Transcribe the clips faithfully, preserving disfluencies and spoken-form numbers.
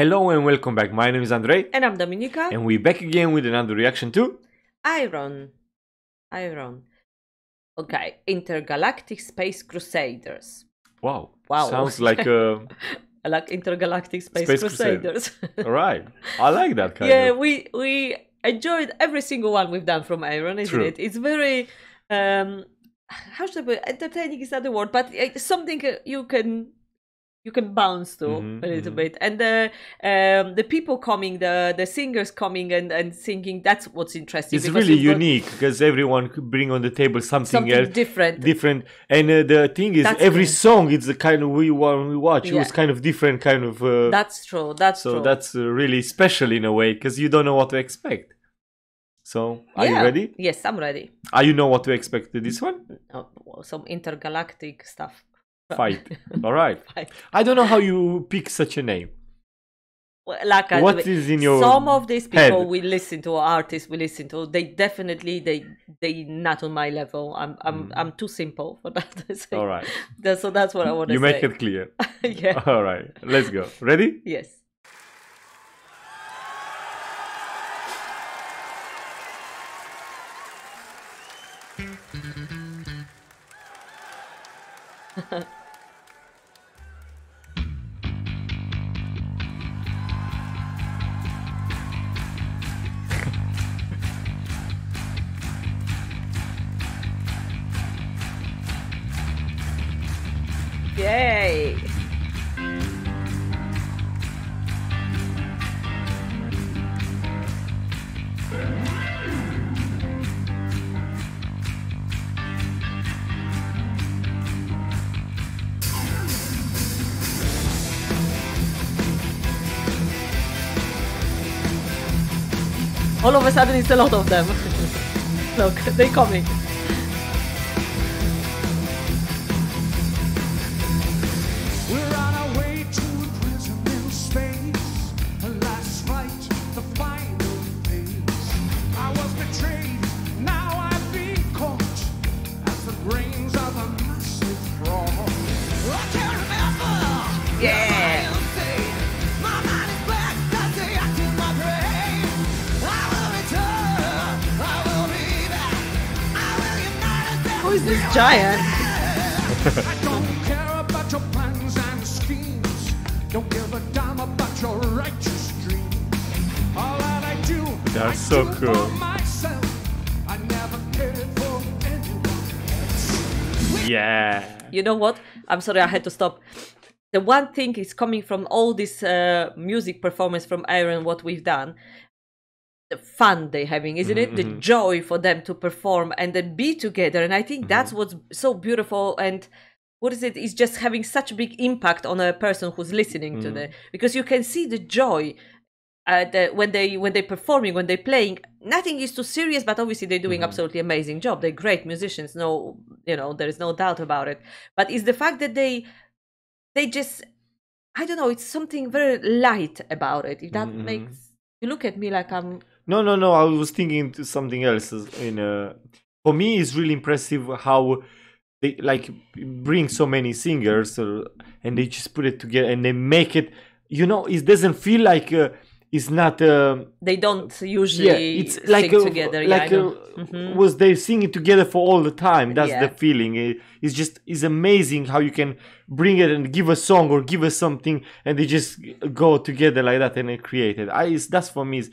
Hello and welcome back. My name is Andrei. And I'm Dominika. And we're back again with another reaction to Ayreon. Ayreon. Okay. Intergalactic Space Crusaders. Wow. Wow. Sounds like a... I like Intergalactic Space, Space Crusaders. Crusaders. All right. I like that kind yeah, of... Yeah, we, we enjoyed every single one we've done from Ayreon, isn't True. it? It's very... Um, how should I put it? Entertaining is not the word, but it's something you can... you can bounce to mm-hmm, a little mm-hmm. bit, and the um, the people coming, the the singers coming and and singing. That's what's interesting. It's really it unique because everyone could bring on the table something, something else, different, different. And uh, the thing is, that's every true. song is the kind of we when we watch. Yeah. It was kind of different, kind of. Uh, that's true. That's so true. that's uh, really special in a way because you don't know what to expect. So, are yeah. you ready? Yes, I'm ready. Are you know what to expect to this one? Oh, some intergalactic stuff. Fight. All right. Fight. I don't know how you pick such a name. Well, like I what is in your some of these people head? we listen to, artists we listen to, they definitely they they not on my level. I'm I'm mm. I'm too simple for that. All right. That's, so that's what I want to say. You make it clear. Yeah. All right. Let's go. Ready? Yes. Yay! All of a sudden, it's a lot of them. Look, they're coming. This giant. I don't care about your plans and schemes. Don't give a damn about your righteous dreams. All that I do, that's I so do cool. for myself. I never cared for anyone. Yeah. You know what? I'm sorry, I had to stop. The one thing is coming from all this uh, music performance from Ayreon, what we've done. The fun they're having, isn't mm-hmm, it? The joy for them to perform and then be together. And I think mm-hmm. that's what's so beautiful. And what is it? It's just having such a big impact on a person who's listening mm-hmm. to them, because you can see the joy uh, the, when they when they're performing, when they're playing. Nothing is too serious, but obviously they're doing mm-hmm. absolutely amazing job. They're great musicians. No, you know, there is no doubt about it. But it's the fact that they they just I don't know. It's something very light about it. If that mm-hmm. makes you look at me like I'm. No, no, no. I was thinking to something else. In uh, for me, it's really impressive how they like bring so many singers uh, and they just put it together and they make it. You know, it doesn't feel like uh, it's not. Uh, they don't usually. Yeah, it's sing like together. Yeah, like uh, mm-hmm. was they singing together for all the time? That's yeah. the feeling. It, it's just it's amazing how you can bring it and give a song or give us something and they just go together like that and they create it. I it's, that's for me. It's,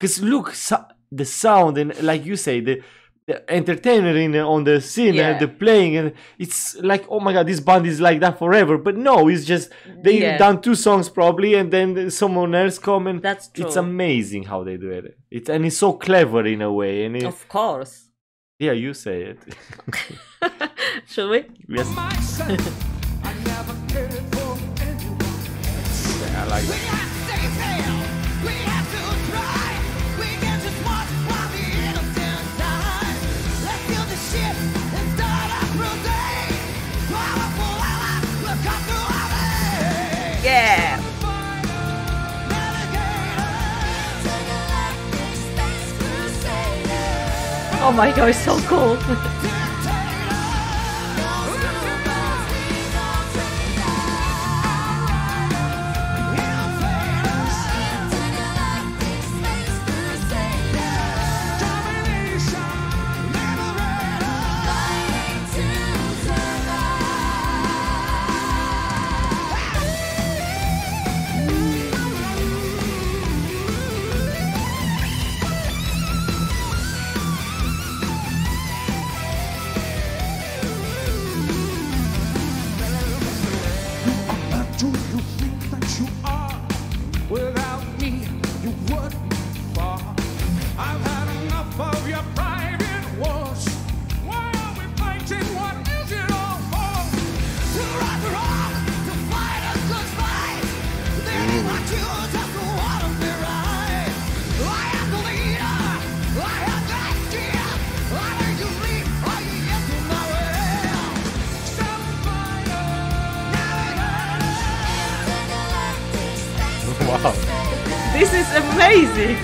Because look, so, the sound and like you say, the, the entertainer in, on the scene yeah. and the playing, and it's like, oh my god, this band is like that forever. But no, it's just they've yeah. done two songs probably, and then someone else come and that's true. It's amazing how they do it. It's and it's so clever in a way. And it, of course. Yeah, you say it. Shall we? Yes. I never cared for anyone. Yeah, I like that. Yeah. Oh my god, it's so cool. Wow. This is amazing.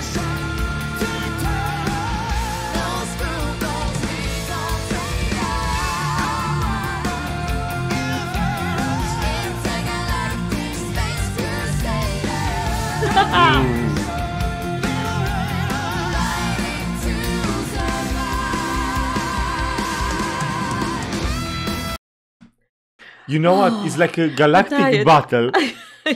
You know oh, what? It's like a galactic battle.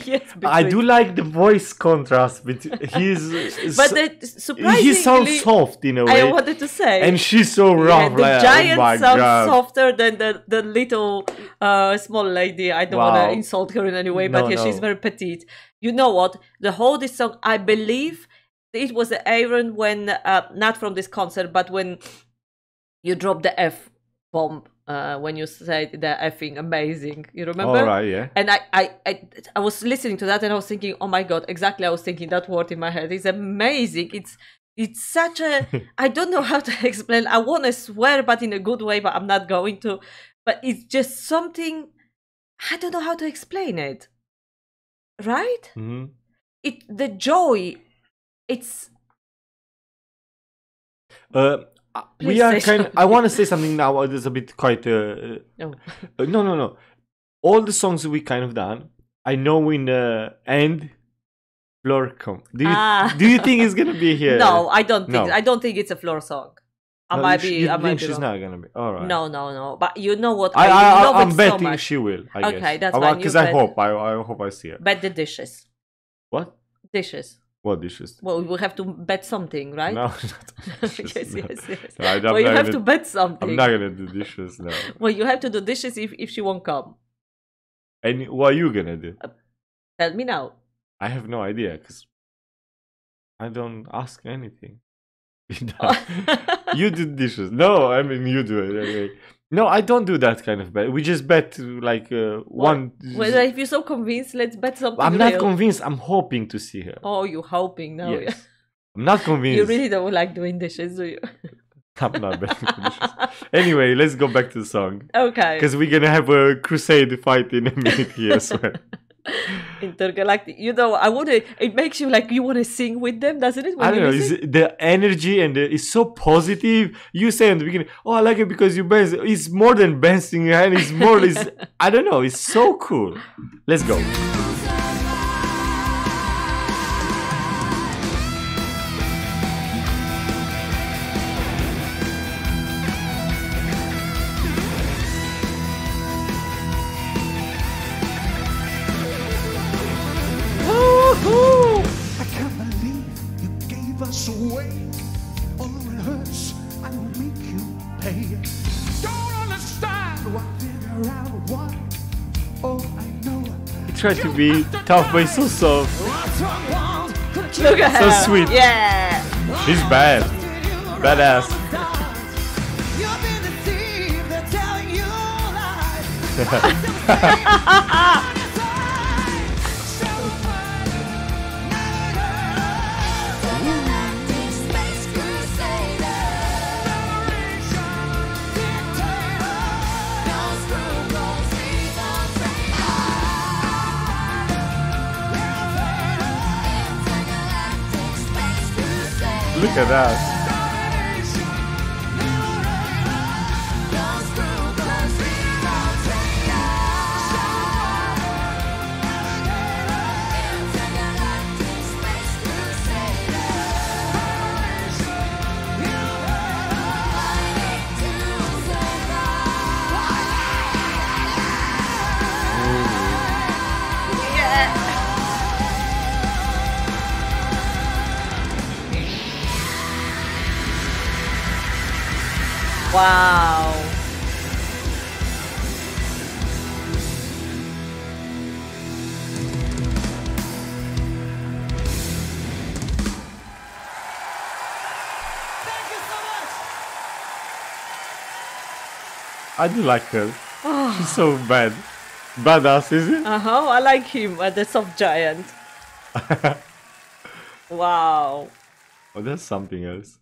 Yes, I do like the voice contrast between his. But that, surprisingly, he sounds soft in a way. I wanted to say, and she's so rough. Yeah, the like, giant oh sounds God. softer than the the little uh, small lady. I don't wow. want to insult her in any way, no, but yeah, no. she's very petite. You know what? The whole this song, I believe, it was the Ayreon when uh, not from this concert, but when you drop the F bomb. Uh, when you said the effing amazing, you remember? All right, yeah. And I, I, I, I was listening to that and I was thinking, oh my God, exactly. I was thinking that word in my head. It's amazing. It's, it's such a, I don't know how to explain. I want to swear, but in a good way, but I'm not going to. But it's just something, I don't know how to explain it. Right? Mm-hmm. It, the joy, it's. Uh. Please we are kind of, I want to say something now that's a bit quite uh, no. uh, no no no all the songs we kind of done, I know in the uh, end Floor come do you, ah. do you think it's gonna be here? No, I don't think no. I don't think it's a Floor song. I no, might be I might think be she's wrong. Not gonna be all right. No no no but you know what, I, I, I love I'm it betting so much. She will I okay guess. That's fine because I bet. hope I, I hope I see her bet the dishes what dishes What dishes? Well, we have to bet something, right? No, not dishes, yes, no. yes, yes, no, I, Well, you have gonna, to bet something. I'm not gonna do dishes now. Well, you have to do dishes if if she won't come. And what are you gonna do? Uh, tell me now. I have no idea because I don't ask anything. You do dishes? No, I mean you do it. Anyway. No, I don't do that kind of bet. We just bet like uh, one. Well, if you're so convinced, let's bet something. I'm not real. convinced. I'm hoping to see her. Oh, you're hoping now? Yes. Yeah. I'm not convinced. You really don't like doing dishes, do you? I'm not betting dishes. Anyway, let's go back to the song. Okay. Because we're gonna have a crusade fight in a minute here. So. Intergalactic, you know, I want to. It makes you like you want to sing with them, doesn't it? When I don't know. Is the energy and the, it's so positive. You say in the beginning, "Oh, I like it because you bend." It's more than bending your hand. It's more. It's, I don't know. It's so cool. Let's go. Try to be tough, but so soft. Look at her. So sweet. Yeah. She's bad. Badass. Look at that. Yeah. Wow. Thank you so much. I do like her. Oh. She's so bad. Badass, is it? Uh-huh, I like him, uh, the soft giant. Wow. Oh, that's something else.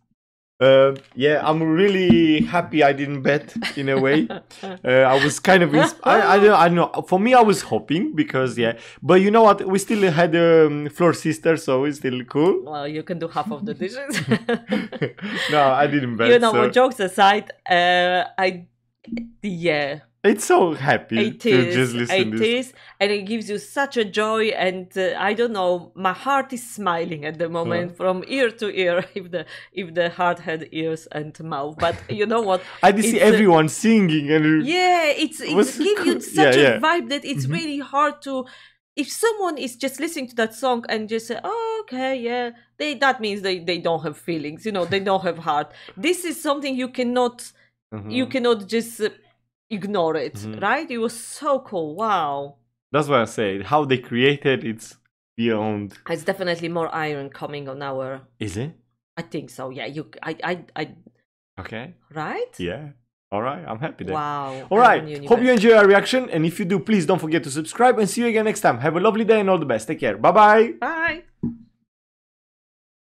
Uh, yeah, I'm really happy I didn't bet, in a way. uh, I was kind of, I, I, don't, I don't know, for me I was hoping, because yeah, but you know what, we still had a um, floor sister, so it's still cool. Well, you can do half of the dishes. No, I didn't bet. You know, so. Jokes aside, uh, I, yeah. It's so happy it to is, just listen to this. Is, and it gives you such a joy, and uh, I don't know, my heart is smiling at the moment, yeah. From ear to ear, if the if the heart had ears and mouth. But you know what? I did see everyone singing. And yeah, it's, it gives cool. you such yeah, yeah. a vibe that it's mm-hmm. really hard to... If someone is just listening to that song and just say, oh, okay, yeah, they, that means they, they don't have feelings, you know, they don't have heart. This is something you cannot, mm-hmm. you cannot just... Uh, ignore it, mm-hmm. right? It was so cool. Wow. That's what I said. How they created it's beyond. It's definitely more Ayreon coming on our. Is it? I think so. Yeah. You. I. I. I... Okay. Right. Yeah. All right. I'm happy then. Wow. All right. Hope you enjoy our reaction, and if you do, please don't forget to subscribe. And see you again next time. Have a lovely day and all the best. Take care. Bye-bye. Bye.